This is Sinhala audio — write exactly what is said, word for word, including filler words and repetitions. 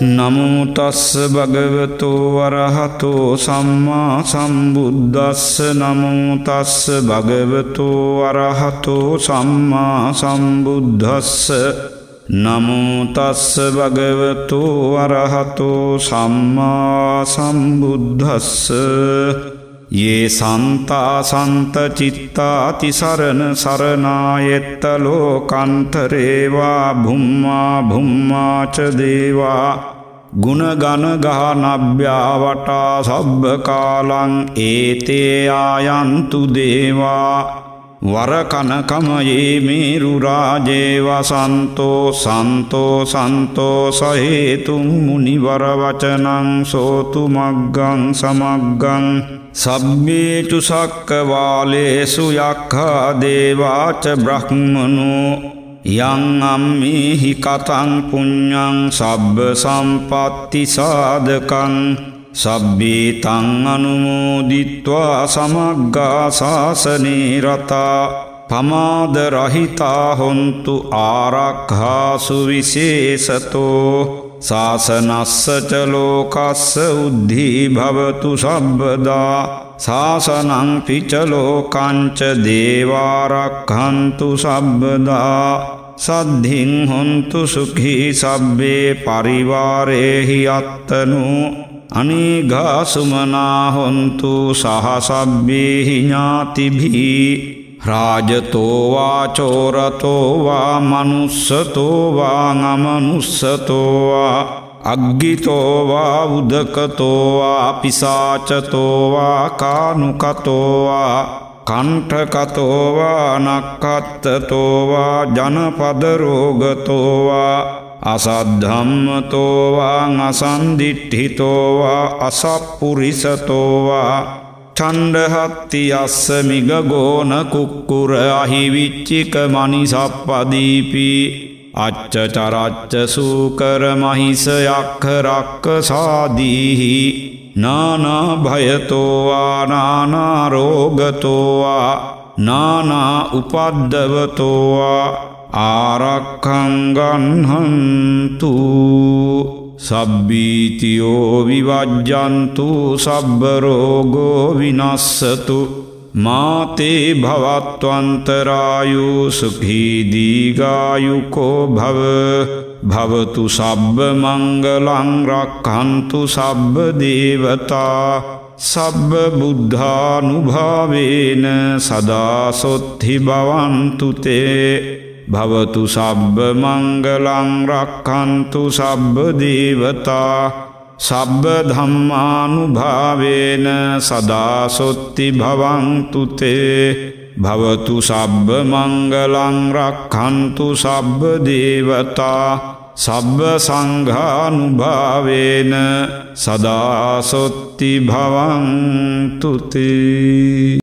නමෝ තස්ස භගවතෝ අරහතෝ සම්මා සම්බුද්දස්ස නමෝ තස්ස භගවතෝ අරහතෝ සම්මා සම්බුද්දස්ස නමෝ තස්ස භගවතෝ අරහතෝ සම්මා සම්බුද්දස්ස යේ සන්තා සන්ත චිත්තාති සරණ සරණායත්ත ලෝකන්තරේවා භුම්මා භුම්මා ච දේවා ගුණ ගණ ගානබ්බ්‍යා වටා සබ්බ කාලං ඒතේ ආයන්තු දේවා වර කනකමයේ මේරු රාජේ වසන්තෝ සන්තෝ සන්තෝ සහේතුම් මුනි වර වචනං සෝතු මග්ගං සමග්ගං සබ්බේචු සක්කවාලේසු යක්ඛා දේවාච බ්‍රහ්මනෝ යං අම්මේහි කතං පුඤ්ඤං සබ්බ සම්පත්ති සාධකං සබ්බේ තං අනුමෝදිත්වා සමග්ගා සාසනේ රතා පමාද රහිතා හොන්තු ආරක්ඛාසු විශේෂතෝ සාසනස්ස ච ලෝකස්ස උද්ධි භවතු සබ්බදා සාසනං පිච ලෝකං ච දේවා රක්ඛන්තු සබ්බදා සද්ධින් හොන්තු සුඛී සබ්බේ පරිවාරේහි අත්තනෝ අනේඝාසුමනා හොන්තු සහසබ්බේහි ඥාතිභී රාජතෝ වා චෝරතෝ වා මනුස්සතෝ වා නමනුස්සතෝ වා අග්ගිතෝ වා උදකතෝ වා පිසාචතෝ වා කානුකතෝ වා කණ්ඨකතෝ වා නක්ඛත්තතෝ වා ජනපද රෝගතෝ වා අසද්ධම්මතෝ වා අසන්දිට්ඨිතෝ වා අසප්පුරිසතෝ වා ඡණ්ඩහත්ති අස්ස මිගගෝන කුක්කුර අහිවිච්චික මනිසප්පදීපී අච්චචරච්ච සූකර මහිස යක්ඛ රක්ඛසාදීහි නානා භයතෝ වා නානා රෝගතෝ වා නානා උපද්දවතෝ වා ආරක්ඛං ගන්හන්තු සබ්බීතියෝ විවජ්ජන්තු සබ්බ රෝගෝ විනස්සතු මාතේ භවත්වන්තරායු සුඛී දීඝායුකෝ භව භවතු සබ්බ මංගලං රක්ඛන්තු සබ්බ දේවතා සබ්බ බුද්ධානුභාවේන සදා සොත්ථි භවන්තු තේ භවතු සබ්බ මංගලං රක්ඛන්තු සබ්බ දේවතා සබ්බ ධම්මානුභාවේන සදා සොත්ති භවන්තු තේ භවතු සබ්බ මංගලං රක්ඛන්තු සබ්බ දේවතා සබ්බ සංඝානුභාවේන සදා සොත්ති භවන්තු තේ